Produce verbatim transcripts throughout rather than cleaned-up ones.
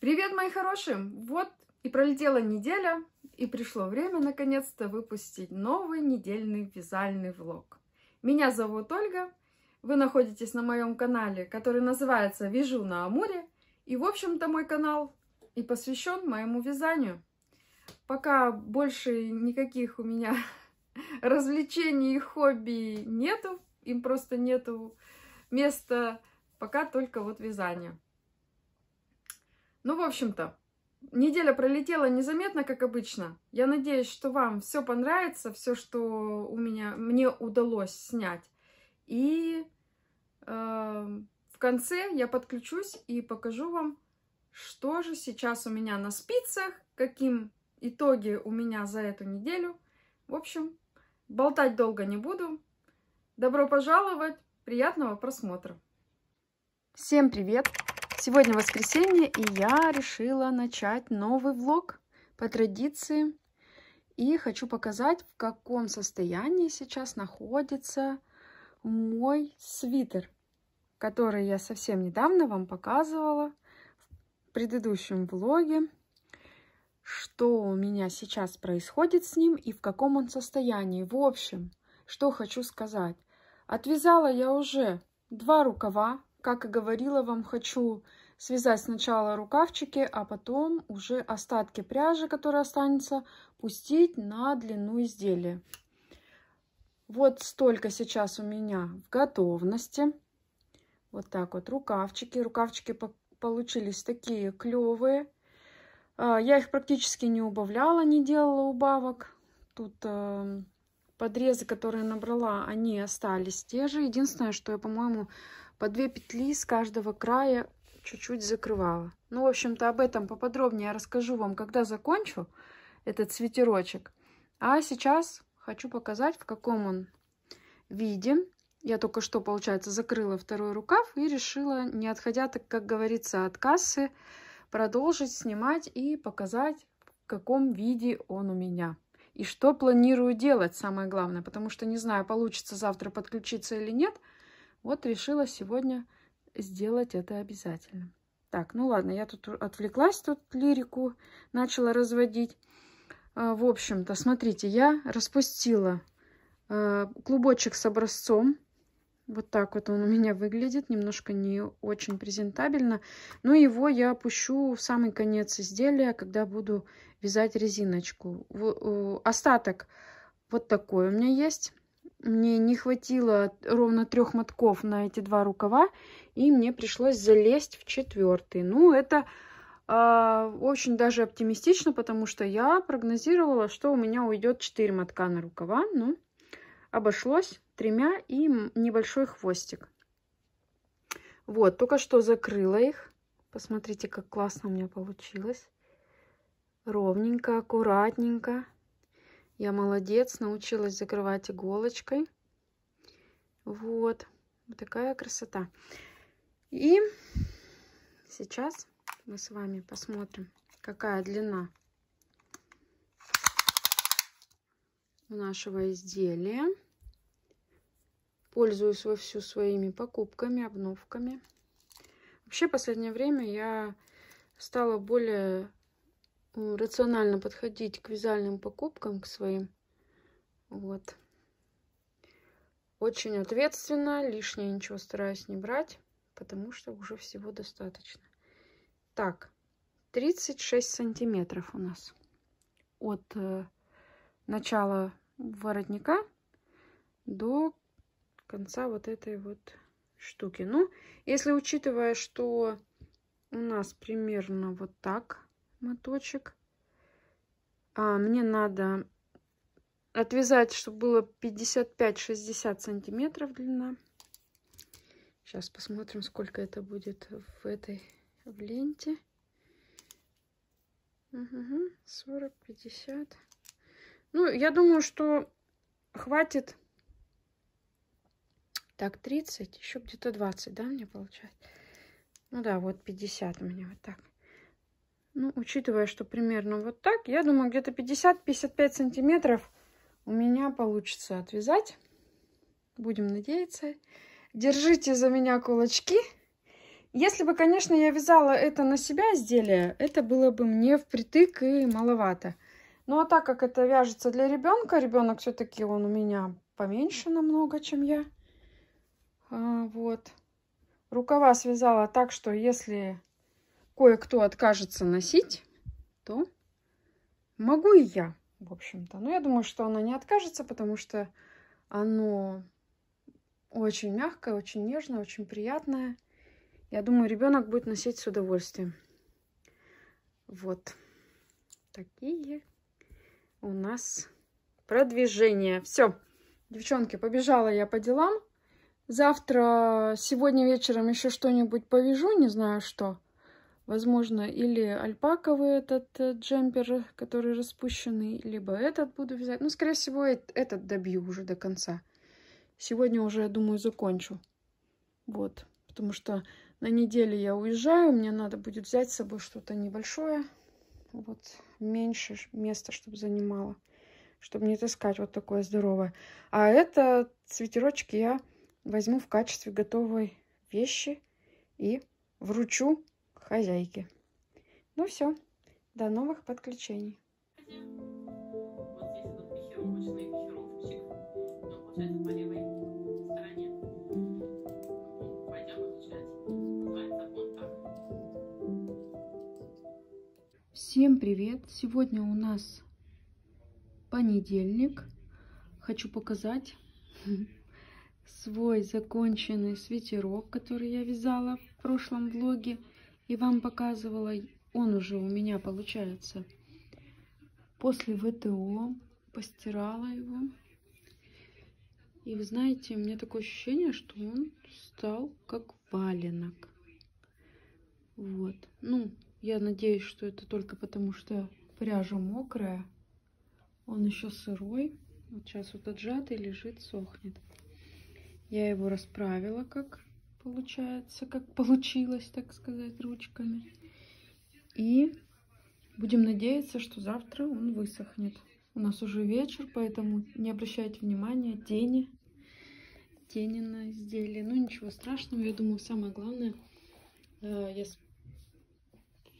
Привет, мои хорошие! Вот и пролетела неделя, и пришло время наконец-то выпустить новый недельный вязальный влог. Меня зовут Ольга, вы находитесь на моем канале, который называется «Вяжу на Амуре», и, в общем-то, мой канал и посвящен моему вязанию. Пока больше никаких у меня развлечений и хобби нету, им просто нету места, пока только вот вязание. Ну, в общем-то, неделя пролетела незаметно, как обычно. Я надеюсь, что вам все понравится, все, что у меня, мне удалось снять. И э, в конце я подключусь и покажу вам, что же сейчас у меня на спицах, каким итоги у меня за эту неделю. В общем, болтать долго не буду. Добро пожаловать, приятного просмотра. Всем привет! Сегодня воскресенье, и я решила начать новый влог по традиции. И хочу показать, в каком состоянии сейчас находится мой свитер, который я совсем недавно вам показывала в предыдущем влоге, что у меня сейчас происходит с ним и в каком он состоянии. В общем, что хочу сказать. Отвязала я уже два рукава. Как и говорила вам, хочу связать сначала рукавчики, а потом уже остатки пряжи, которая останется, пустить на длину изделия. Вот столько сейчас у меня в готовности. Вот так вот рукавчики. Рукавчики получились такие клевые. Я их практически не убавляла, не делала убавок. Тут подрезы, которые набрала, они остались те же. Единственное, что я, по-моему, по две петли с каждого края чуть-чуть закрывала. Ну, в общем-то, об этом поподробнее я расскажу вам, когда закончу этот свитерочек. А сейчас хочу показать, в каком он виде. Я только что, получается, закрыла второй рукав и решила, не отходя, так как говорится, от кассы, продолжить снимать и показать, в каком виде он у меня. И что планирую делать, самое главное, потому что не знаю, получится завтра подключиться или нет. Вот решила сегодня сделать это обязательно. Так, ну ладно, я тут отвлеклась, тут лирику начала разводить. В общем-то, смотрите, я распустила клубочек с образцом. Вот так вот он у меня выглядит, немножко не очень презентабельно. Но его я опущу в самый конец изделия, когда буду вязать резиночку. Остаток вот такой у меня есть. Мне не хватило ровно трех мотков на эти два рукава, и мне пришлось залезть в четвертый. Ну, это э, очень даже оптимистично, потому что я прогнозировала, что у меня уйдет четыре мотка на рукава. Ну, обошлось тремя и небольшой хвостик. Вот, только что закрыла их. Посмотрите, как классно у меня получилось. Ровненько, аккуратненько. Я молодец, научилась закрывать иголочкой. Вот, вот такая красота. И сейчас мы с вами посмотрим, какая длина у нашего изделия. Пользуюсь вовсю своими покупками, обновками. Вообще, в последнее время я стала более рационально подходить к вязальным покупкам, к своим. Вот. Очень ответственно. Лишнее ничего стараюсь не брать, потому что уже всего достаточно. Так, тридцать шесть сантиметров у нас от э, начала воротника до конца вот этой вот штуки. Ну, если учитывая, что у нас примерно вот так моточек. А, мне надо отвязать, чтобы было пятьдесят пять шестьдесят сантиметров длина. Сейчас посмотрим, сколько это будет в этой в ленте. Угу, сорок пятьдесят. Ну, я думаю, что хватит. Так, тридцать, еще где-то двадцать, да, мне получается? Ну да, вот пятьдесят у меня вот так. Ну, учитывая, что примерно вот так, я думаю, где-то пятьдесят пятьдесят пять сантиметров у меня получится отвязать. Будем надеяться. Держите за меня кулачки. Если бы, конечно, я вязала это на себя изделие, это было бы мне впритык и маловато. Ну а так как это вяжется для ребенка, ребенок все-таки он у меня поменьше намного, чем я. А, вот. Рукава связала так, что если кое-кто откажется носить, то могу и я, в общем-то. Но я думаю, что она не откажется, потому что оно очень мягкое, очень нежное, очень приятное. Я думаю, ребенок будет носить с удовольствием. Вот. Такие у нас продвижения. Все. Девчонки, побежала я по делам. Завтра, сегодня вечером еще что-нибудь повяжу, не знаю что. Возможно, или альпаковый этот джемпер, который распущенный, либо этот буду вязать. Ну, скорее всего, этот добью уже до конца. Сегодня уже, я думаю, закончу. Вот. Потому что на неделю я уезжаю, мне надо будет взять с собой что-то небольшое, вот, меньше места, чтобы занимало, чтобы не таскать вот такое здоровое. А этот свитерочек я возьму в качестве готовой вещи и вручу хозяйке. Ну все, до новых подключений. Всем привет! Сегодня у нас понедельник. Хочу показать свой законченный свитерок, который я вязала в прошлом влоге и вам показывала. Он уже у меня получается после вэ тэ о. Постирала его. И вы знаете, у меня такое ощущение, что он стал как валенок. Вот. Ну, я надеюсь, что это только потому, что пряжа мокрая, он еще сырой. Вот сейчас вот отжатый лежит, сохнет. Я его расправила, как получается, как получилось, так сказать, ручками. И будем надеяться, что завтра он высохнет. У нас уже вечер, поэтому не обращайте внимания, тени, тени на изделии. Ну, ничего страшного, я думаю, самое главное, я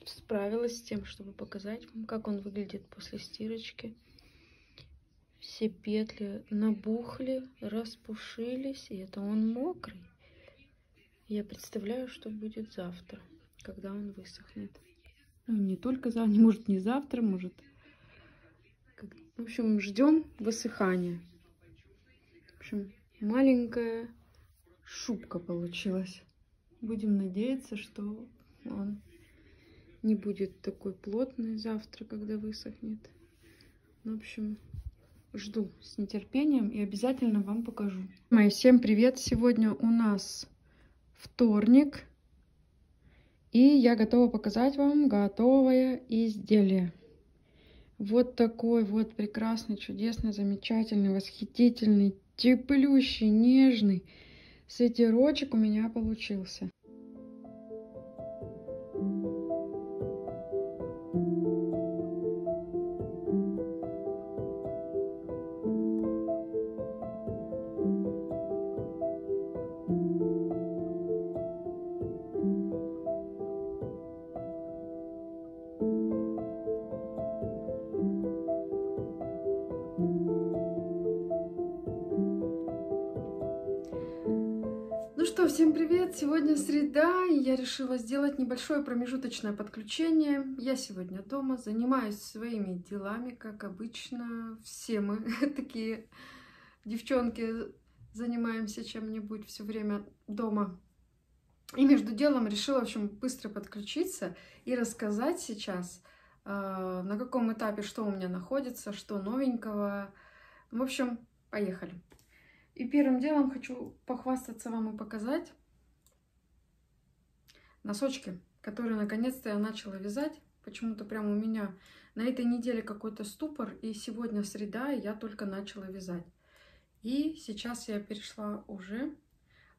справилась с тем, чтобы показать вам, как он выглядит после стирочки. Все петли набухли, распушились, и это он мокрый. Я представляю, что будет завтра, когда он высохнет. Ну, не только завтра, может, не завтра, может. В общем, ждем высыхания. В общем, маленькая шубка получилась. Будем надеяться, что он не будет такой плотный завтра, когда высохнет. В общем, жду с нетерпением и обязательно вам покажу. Мои, всем привет! Сегодня у нас вторник. И я готова показать вам готовое изделие. Вот такой вот прекрасный, чудесный, замечательный, восхитительный, теплющий, нежный свитерочек у меня получился. Всем привет! Сегодня среда, и я решила сделать небольшое промежуточное подключение. Я сегодня дома, занимаюсь своими делами, как обычно. Все мы такие девчонки занимаемся чем-нибудь все время дома. И между делом решила, в общем, быстро подключиться и рассказать сейчас, на каком этапе что у меня находится, что новенького. В общем, поехали! И первым делом хочу похвастаться вам и показать носочки, которые наконец-то я начала вязать. Почему-то прямо у меня на этой неделе какой-то ступор, и сегодня среда, и я только начала вязать. И сейчас я перешла уже,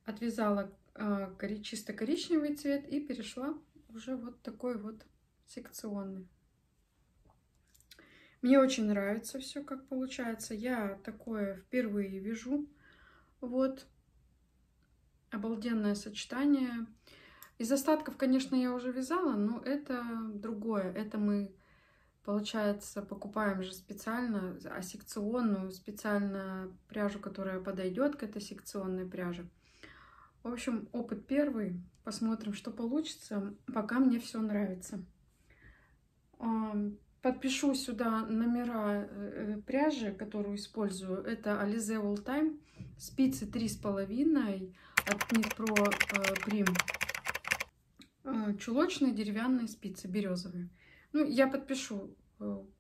отвязала э, чисто коричневый цвет и перешла уже вот такой вот секционный. Мне очень нравится все, как получается. Я такое впервые вяжу. Вот, обалденное сочетание. Из остатков, конечно, я уже вязала, но это другое. Это мы, получается, покупаем же специально, а секционную, специально пряжу, которая подойдет к этой секционной пряже. В общем, опыт первый. Посмотрим, что получится. Пока мне все нравится. Подпишу сюда номера пряжи, которую использую. Это Alize All Time, спицы три с половиной от Knit Pro Prim. Чулочные деревянные спицы, березовые. Ну, я подпишу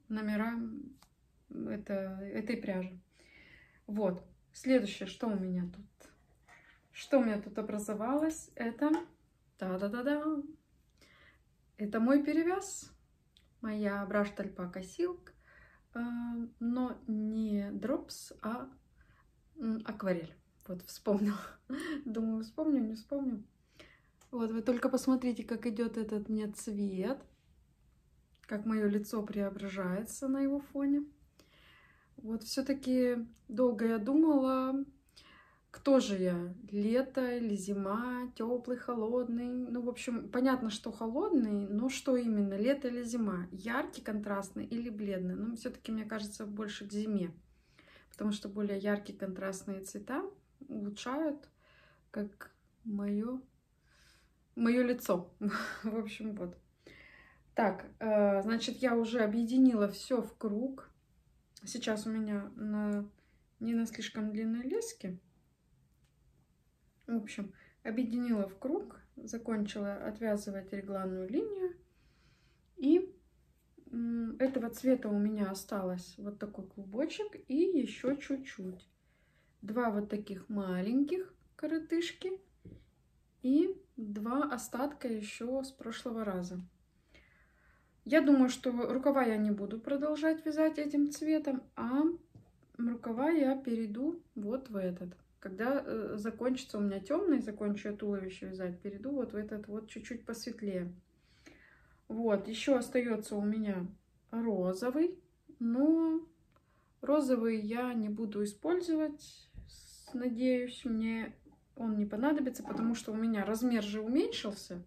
номера это, этой пряжи. Вот. Следующее, что у меня тут? Что у меня тут образовалось? Это... Та-да-да-да! Это мой перевяз. Моя брашт альпака силк, но не дропс, а акварель. Вот вспомнила. Думаю, вспомню, не вспомню. Вот, вы только посмотрите, как идет этот мне цвет, как мое лицо преображается на его фоне. Вот, все-таки долго я думала, кто же я, лето или зима, теплый, холодный. Ну, в общем, понятно, что холодный, но что именно, лето или зима? Яркий, контрастный или бледный? Ну, все-таки, мне кажется, больше к зиме, потому что более яркие контрастные цвета улучшают, как мое, мое лицо. В общем, вот. Так, значит, я уже объединила все в круг. Сейчас у меня на, не на слишком длинной леске. В общем, объединила в круг, закончила отвязывать регланную линию. И этого цвета у меня осталось вот такой клубочек и еще чуть-чуть. Два вот таких маленьких коротышки и два остатка еще с прошлого раза. Я думаю, что рукава я не буду продолжать вязать этим цветом, а рукава я перейду вот в этот. Когда закончится у меня темный, закончу я туловище вязать, перейду вот в этот вот чуть-чуть посветлее. Вот, еще остается у меня розовый, но розовый я не буду использовать, надеюсь, мне он не понадобится, потому что у меня размер же уменьшился.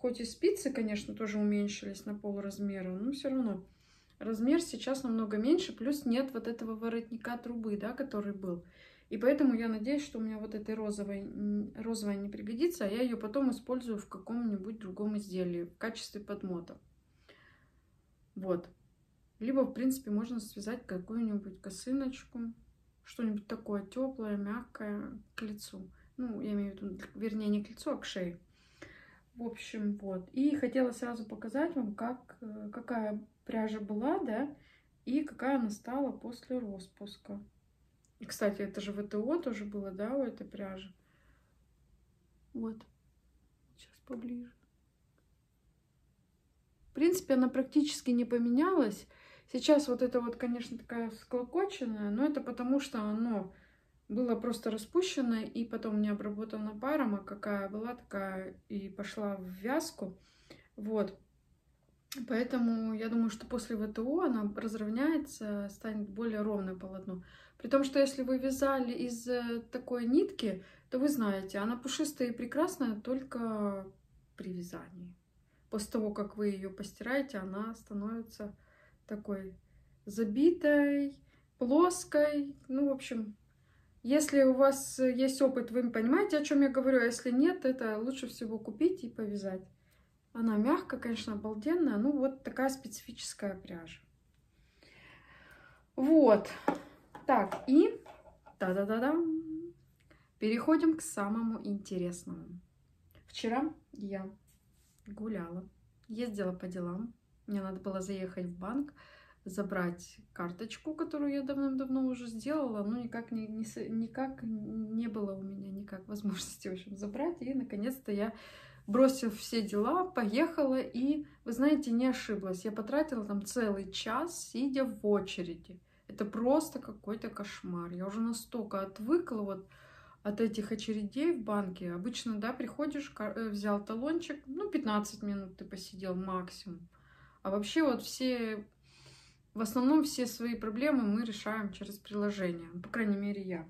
Хоть и спицы, конечно, тоже уменьшились на полразмера, но все равно размер сейчас намного меньше, плюс нет вот этого воротника трубы, да, который был. И поэтому я надеюсь, что у меня вот этой розовой, розовая не пригодится, а я ее потом использую в каком-нибудь другом изделии в качестве подмота. Вот. Либо, в принципе, можно связать какую-нибудь косыночку, что-нибудь такое теплое, мягкое к лицу. Ну, я имею в виду, вернее, не к лицу, а к шее. В общем, вот. И хотела сразу показать вам, как, какая пряжа была, да, и какая она стала после распуска. И, кстати, это же ВТО тоже было, да, у этой пряжи. Вот. Сейчас поближе. В принципе, она практически не поменялась. Сейчас вот это вот, конечно, такая склокоченная, но это потому, что оно было просто распущено и потом не обработано паром, а какая была, такая и пошла в вязку. Вот. Поэтому я думаю, что после ВТО она разровняется, станет более ровное полотно. При том, что если вы вязали из такой нитки, то вы знаете, она пушистая и прекрасная только при вязании. После того, как вы ее постираете, она становится такой забитой, плоской. Ну, в общем, если у вас есть опыт, вы понимаете, о чем я говорю. А если нет, это лучше всего купить и повязать. Она мягкая, конечно, обалденная. Ну, вот такая специфическая пряжа. Вот. Так, и да-да-да-да. Переходим к самому интересному. Вчера я гуляла, ездила по делам. Мне надо было заехать в банк, забрать карточку, которую я давным-давно уже сделала. Но никак не, не, никак не было у меня никак возможности, в общем, забрать. И, наконец-то, я... бросив все дела, поехала и, вы знаете, не ошиблась. Я потратила там целый час, сидя в очереди. Это просто какой-то кошмар. Я уже настолько отвыкла вот от этих очередей в банке. Обычно, да, приходишь, взял талончик, ну, пятнадцать минут ты посидел максимум. А вообще вот все, в основном все свои проблемы мы решаем через приложение. По крайней мере, я.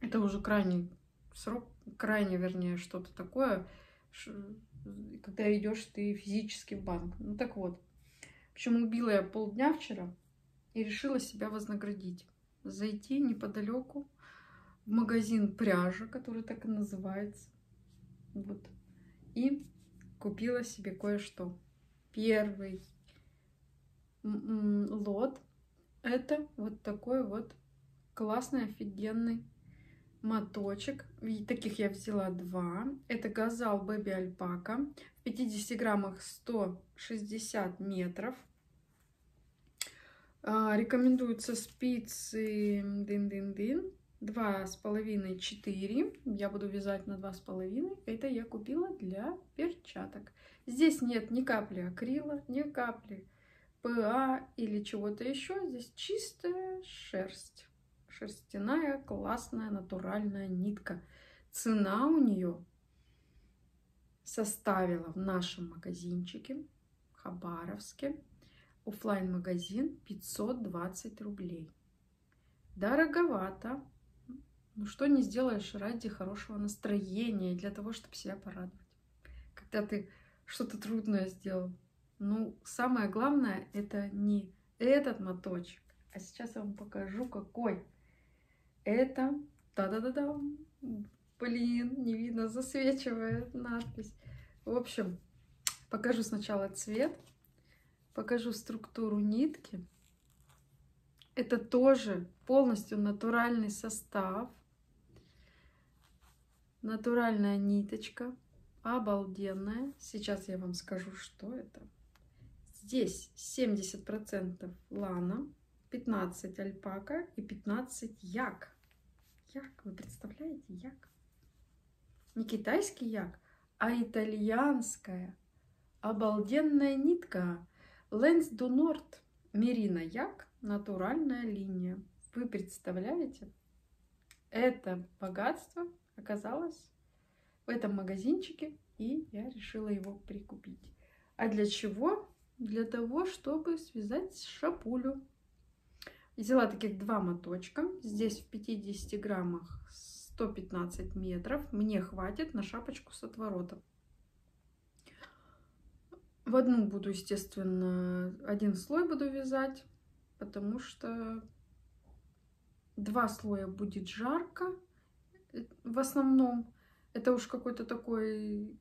Это уже крайний срок крайне, вернее, что-то такое, когда идешь ты физически в банк. Ну так вот. Причем убила я полдня вчера и решила себя вознаградить. Зайти неподалеку в магазин пряжи, который так и называется. Вот. И купила себе кое-что. Первый лот. Это вот такой вот классный, офигенный моточек. И таких я взяла два. Это Gazal Baby Alpaca. В пятидесяти граммах сто шестьдесят метров. А, рекомендуются спицы дин-дин-дин. два с половиной — четыре. Я буду вязать на два с половиной. Это я купила для перчаток. Здесь нет ни капли акрила, ни капли ПА или чего-то еще. Здесь чистая шерсть. Шерстяная, классная, натуральная нитка. Цена у нее составила в нашем магазинчике, хабаровске, офлайн-магазин, пятьсот двадцать рублей. Дороговато. Ну что не сделаешь ради хорошего настроения и для того, чтобы себя порадовать. Когда ты что-то трудное сделал. Ну, самое главное, это не этот моточек. А сейчас я вам покажу, какой. Это, та-да-да-да, блин, не видно, засвечивает надпись. В общем, покажу сначала цвет, покажу структуру нитки. Это тоже полностью натуральный состав. Натуральная ниточка, обалденная. Сейчас я вам скажу, что это. Здесь семьдесят процентов лана, пятнадцать процентов альпака и пятнадцать процентов як. Як, вы представляете, як? Не китайский як, а итальянская. Обалденная нитка. Lens du Nord. Мерина як. Натуральная линия. Вы представляете? Это богатство оказалось в этом магазинчике, и я решила его прикупить. А для чего? Для того, чтобы связать шапулю. Взяла таких два моточка. Здесь в пятидесяти граммах сто пятнадцать метров. Мне хватит на шапочку с отворотом. В одну буду, естественно, один слой буду вязать. Потому что два слоя будет жарко в основном. Это уж какой-то такой,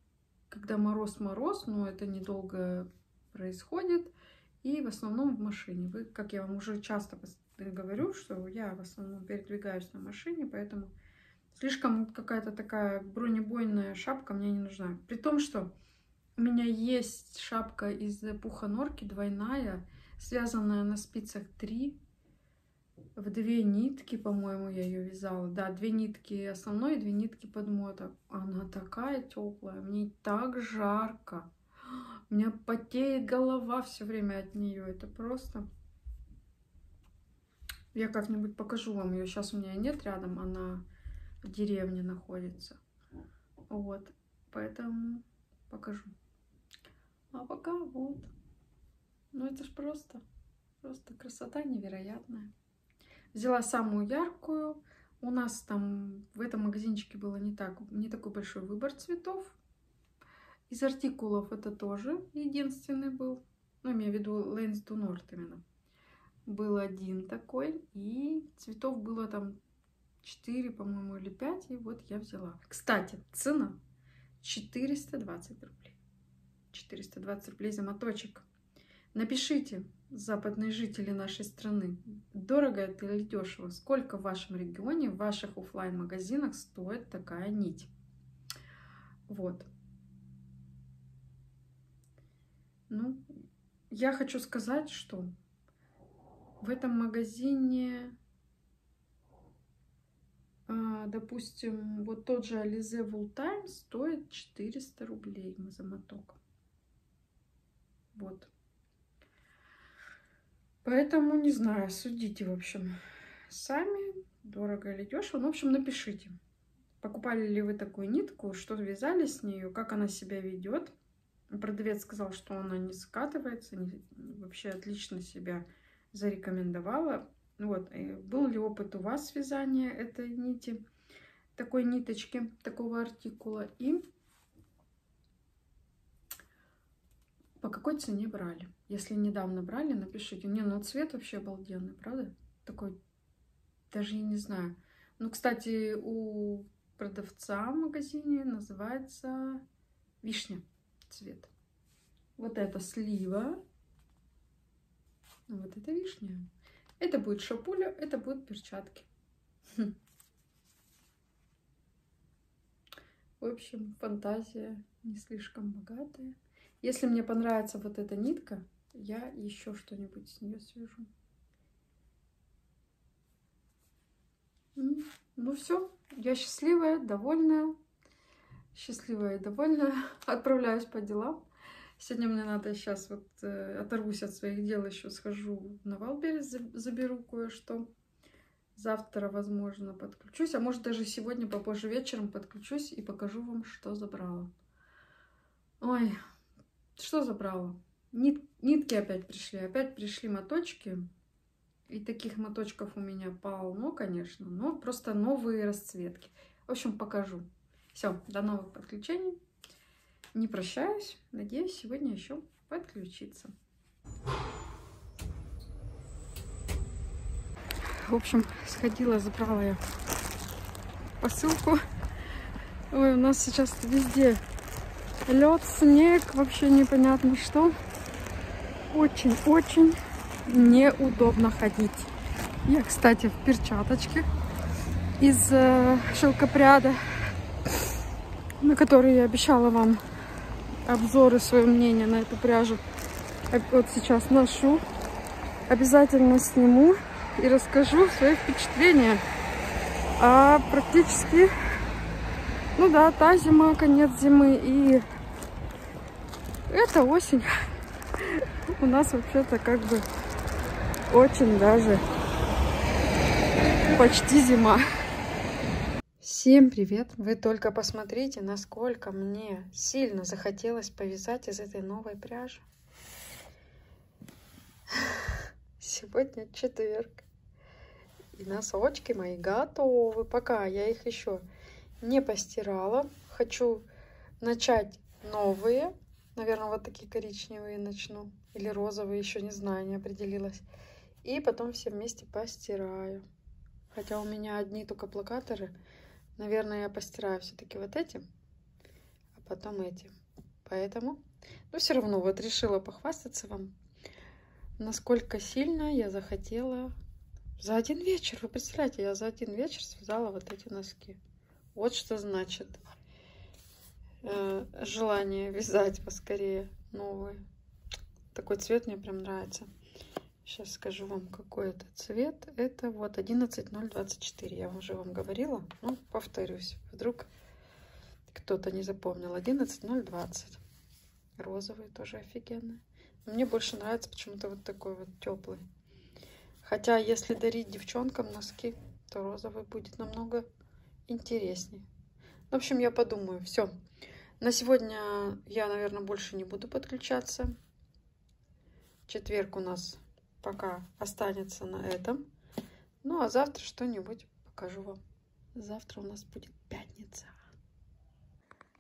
когда мороз-мороз, но это недолго происходит. И в основном в машине. Вы, как я вам уже часто говорю, что я в основном передвигаюсь на машине, поэтому слишком какая-то такая бронебойная шапка мне не нужна. При том, что у меня есть шапка из пуха норки, двойная, связанная на спицах три, в две нитки, по-моему, я ее вязала. Да, две нитки основной, две нитки подмоток. Она такая теплая, мне так жарко. У меня потеет голова все время от нее. Это просто... Я как-нибудь покажу вам ее. Сейчас у меня нет рядом, она в деревне находится. Вот, поэтому покажу. А пока вот... Ну, это ж просто, просто красота невероятная. Взяла самую яркую. У нас там в этом магазинчике было не, так, не такой большой выбор цветов. Из артикулов это тоже единственный был. Ну, имею в виду Lens du Nord именно. Был один такой. И цветов было там четыре, по-моему, или пять. И вот я взяла. Кстати, цена четыреста двадцать рублей. четыреста двадцать рублей за моточек. Напишите, западные жители нашей страны, дорого это или дешево, сколько в вашем регионе, в ваших офлайн-магазинах стоит такая нить. Вот. Ну, я хочу сказать, что в этом магазине, допустим, вот тот же Alize Wooltime стоит четыреста рублей за моток. Вот. Поэтому, не знаю, судите, в общем, сами, дорого или дешево. Ну, в общем, напишите, покупали ли вы такую нитку, что вязали с нею, как она себя ведет. Продавец сказал, что она не скатывается, не, вообще отлично себя зарекомендовала. Вот. И был ли опыт у вас вязания этой нити? такой ниточки, такого артикула. И по какой цене брали? Если недавно брали, напишите. Не, ну цвет вообще обалденный, правда? Такой, даже я не знаю. Ну, кстати, у продавца в магазине называется вишня цвет. Вот это слива. Вот это вишня. Это будет шапуля, это будут перчатки. В общем, фантазия не слишком богатая. Если мне понравится вот эта нитка, я еще что-нибудь с нее свяжу. Ну все, я счастливая, довольная. Счастливая и довольная. Отправляюсь по делам. Сегодня мне надо сейчас вот э, оторвусь от своих дел, еще схожу на Wildberries, заберу кое-что. Завтра, возможно, подключусь, а может даже сегодня попозже вечером подключусь и покажу вам, что забрала. Ой, что забрала? Нит... Нитки опять пришли, опять пришли моточки. И таких моточков у меня полно, конечно, но просто новые расцветки. В общем, покажу. Все, до новых подключений. Не прощаюсь. Надеюсь, сегодня еще подключиться. В общем, сходила, забрала я посылку. Ой, у нас сейчас везде лед, снег, вообще непонятно что. Очень-очень неудобно ходить. Я, кстати, в перчаточке из шелкопряда, на который я обещала вам обзоры, свое мнение на эту пряжу. Вот сейчас ношу. Обязательно сниму и расскажу свои впечатления. А практически, ну да, та зима, конец зимы, и это осень. У нас вообще-то как бы очень даже почти зима. Всем привет! Вы только посмотрите, насколько мне сильно захотелось повязать из этой новой пряжи. Сегодня четверг. И носочки мои готовы. Пока я их еще не постирала. Хочу начать новые. Наверное, вот такие коричневые начну. Или розовые, еще не знаю, не определилась. И потом все вместе постираю. Хотя у меня одни только плакаторы. Наверное, я постираю все-таки вот эти, а потом эти. Поэтому, ну, все равно вот решила похвастаться вам, насколько сильно я захотела. За один вечер, вы представляете, я за один вечер связала вот эти носки. Вот что значит э, желание вязать поскорее новые. Такой цвет мне прям нравится. Сейчас скажу вам, какой это цвет. Это вот одиннадцать ноль двадцать четыре. Я уже вам говорила, ну, повторюсь. Вдруг кто-то не запомнил. одиннадцать ноль двадцать. Розовый тоже офигенный. Но мне больше нравится почему-то вот такой вот теплый. Хотя, если дарить девчонкам носки, то розовый будет намного интересней. В общем, я подумаю. Все. На сегодня я, наверное, больше не буду подключаться. Четверг у нас... пока останется на этом. Ну, а завтра что-нибудь покажу вам. Завтра у нас будет пятница.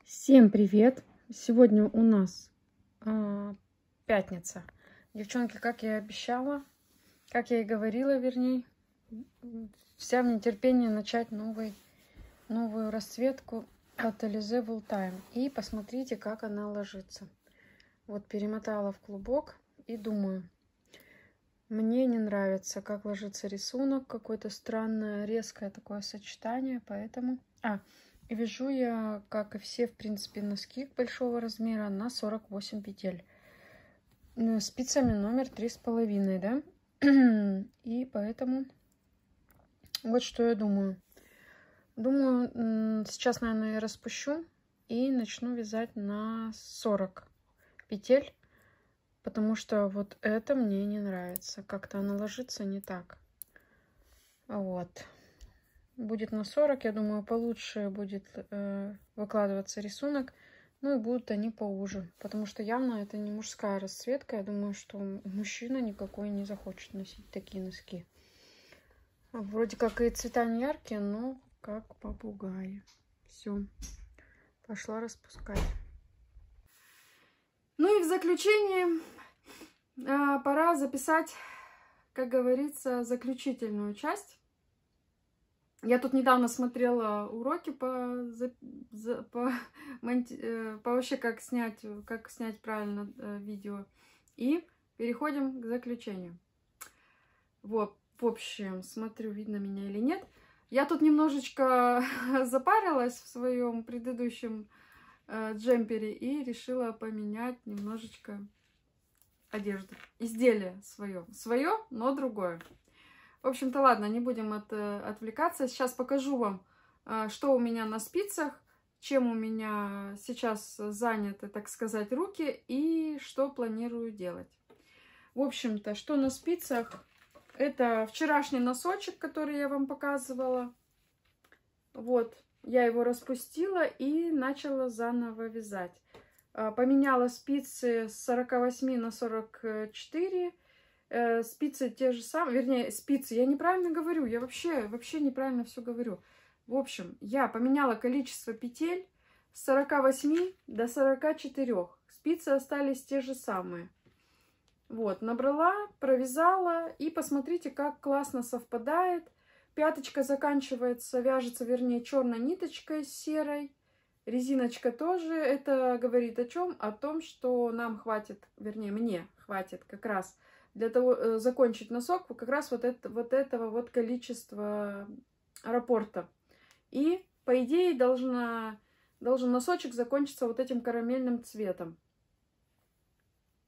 Всем привет! Сегодня у нас э, пятница. Девчонки, как я и обещала, как я и говорила, вернее, вся в нетерпении начать новый, новую расцветку от Alize Wooltime. И посмотрите, как она ложится. Вот перемотала в клубок и думаю... Мне не нравится, как ложится рисунок, какое-то странное, резкое такое сочетание, поэтому... А, вяжу я, как и все, в принципе, носки большого размера на сорок восемь петель. Спицами номер три с половиной, да? И поэтому... Вот что я думаю. Думаю, сейчас, наверное, я распущу и начну вязать на сорок петель. Потому что вот это мне не нравится. Как-то она ложится не так. Вот. Будет на сорок, я думаю, получше будет э, выкладываться рисунок. Ну и будут они поуже. Потому что явно это не мужская расцветка. Я думаю, что мужчина никакой не захочет носить такие носки. Вроде как и цвета не яркие, но как попугаи. Все, пошла распускать. Ну и в заключение а, пора записать, как говорится, заключительную часть. Я тут недавно смотрела уроки по, за, по, монти, по вообще как снять, как снять правильно видео. И переходим к заключению. Вот, в общем, смотрю, видно меня или нет. Я тут немножечко запарилась в своем предыдущем э, джемпере и решила поменять немножечко одежду. Изделие свое. Свое, но другое. В общем-то, ладно, не будем от, отвлекаться. Сейчас покажу вам, что у меня на спицах, чем у меня сейчас заняты, так сказать, руки и что планирую делать. В общем-то, что на спицах? Это вчерашний носочек, который я вам показывала. Вот, я его распустила и начала заново вязать. Поменяла спицы с сорок восемь на сорок четыре. Спицы те же самые, вернее, спицы, я неправильно говорю, я вообще, вообще неправильно все говорю. В общем, я поменяла количество петель с сорок восемь до сорок четыре. Спицы остались те же самые. Вот, набрала, провязала, и посмотрите, как классно совпадает. Пяточка заканчивается, вяжется, вернее, черной ниточкой с серой. Резиночка тоже. Это говорит о чем? О том, что нам хватит, вернее, мне хватит как раз для того, закончить носок, как раз вот, это, вот этого вот количества раппорта. И, по идее, должна, должен носочек закончиться вот этим карамельным цветом.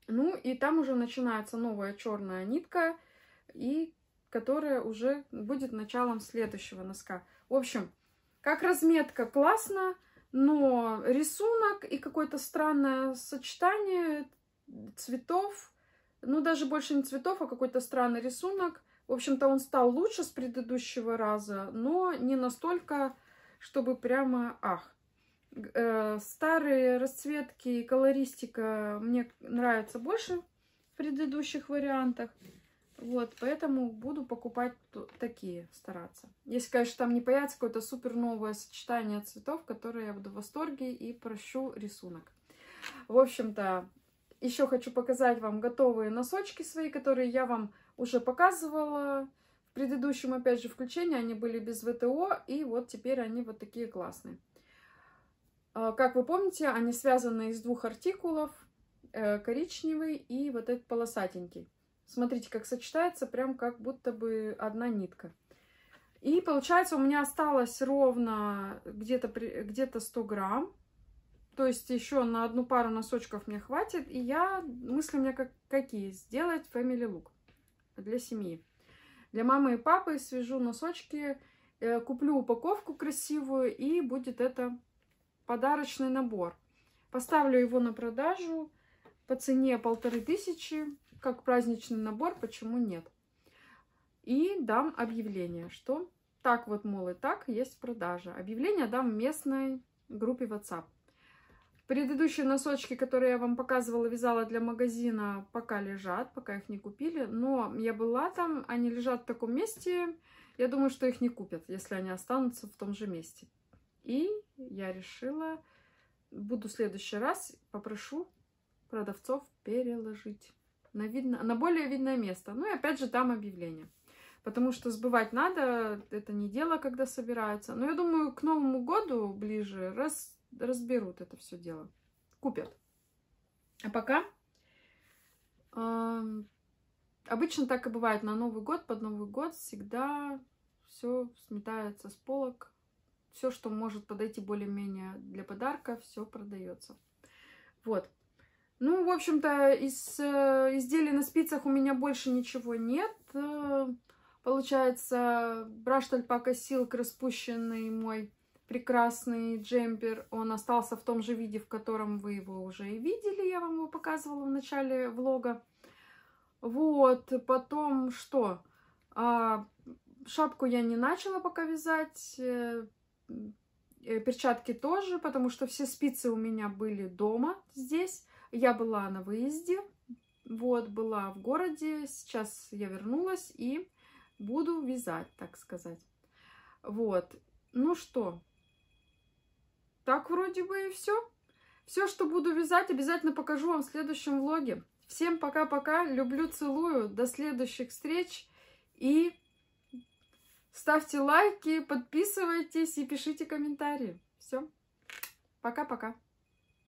Ну, и там уже начинается новая черная нитка, и которая уже будет началом следующего носка. В общем, как разметка классно, но рисунок и какое-то странное сочетание цветов, ну, даже больше не цветов, а какой-то странный рисунок. В общем-то, он стал лучше с предыдущего раза, но не настолько, чтобы прямо ах. Старые расцветки и колористика мне нравятся больше в предыдущих вариантах. Вот, поэтому буду покупать такие, стараться. Если, конечно, там не появится какое-то супер новое сочетание цветов, которое я буду в восторге и прощу рисунок. В общем-то, еще хочу показать вам готовые носочки свои, которые я вам уже показывала в предыдущем, опять же, включении. Они были без ВТО, и вот теперь они вот такие классные. Как вы помните, они связаны из двух артикулов, коричневый и вот этот полосатенький. Смотрите, как сочетается, прям как будто бы одна нитка. И получается, у меня осталось ровно где-то где-то сто грамм, то есть еще на одну пару носочков мне хватит. И я, мысли у меня как, какие? Сделать family look для семьи. Для мамы и папы свяжу носочки, куплю упаковку красивую, и будет это... подарочный набор. Поставлю его на продажу по цене полторы тысячи, как праздничный набор, почему нет. И дам объявление, что так вот, мол, и так есть продажа. Объявление дам в местной группе WhatsApp. Предыдущие носочки, которые я вам показывала, вязала для магазина, пока лежат, пока их не купили. Но я была там, они лежат в таком месте, я думаю, что их не купят, если они останутся в том же месте. И я решила, буду в следующий раз, попрошу продавцов переложить на, видно, на более видное место. Ну и опять же там объявление. Потому что сбывать надо, это не дело, когда собираются. Но я думаю, к Новому году ближе раз, разберут это все дело. Купят. А пока... Э, обычно так и бывает. На Новый год, под Новый год всегда все сметается с полок. Все, что может подойти более-менее для подарка, все продается. Вот. Ну, в общем-то, из изделий на спицах у меня больше ничего нет. Получается, браш-тальпака силк, распущенный мой прекрасный джемпер. Он остался в том же виде, в котором вы его уже и видели. Я вам его показывала в начале влога. Вот. Потом что? Шапку я не начала пока вязать. Перчатки тоже, потому что все спицы у меня были дома здесь. Я была на выезде, вот, была в городе, сейчас я вернулась и буду вязать, так сказать. Вот. Ну что, так вроде бы и все. Все, что буду вязать, обязательно покажу вам в следующем влоге. Всем пока-пока, люблю, целую, до следующих встреч и ставьте лайки, подписывайтесь и пишите комментарии. Все, пока-пока.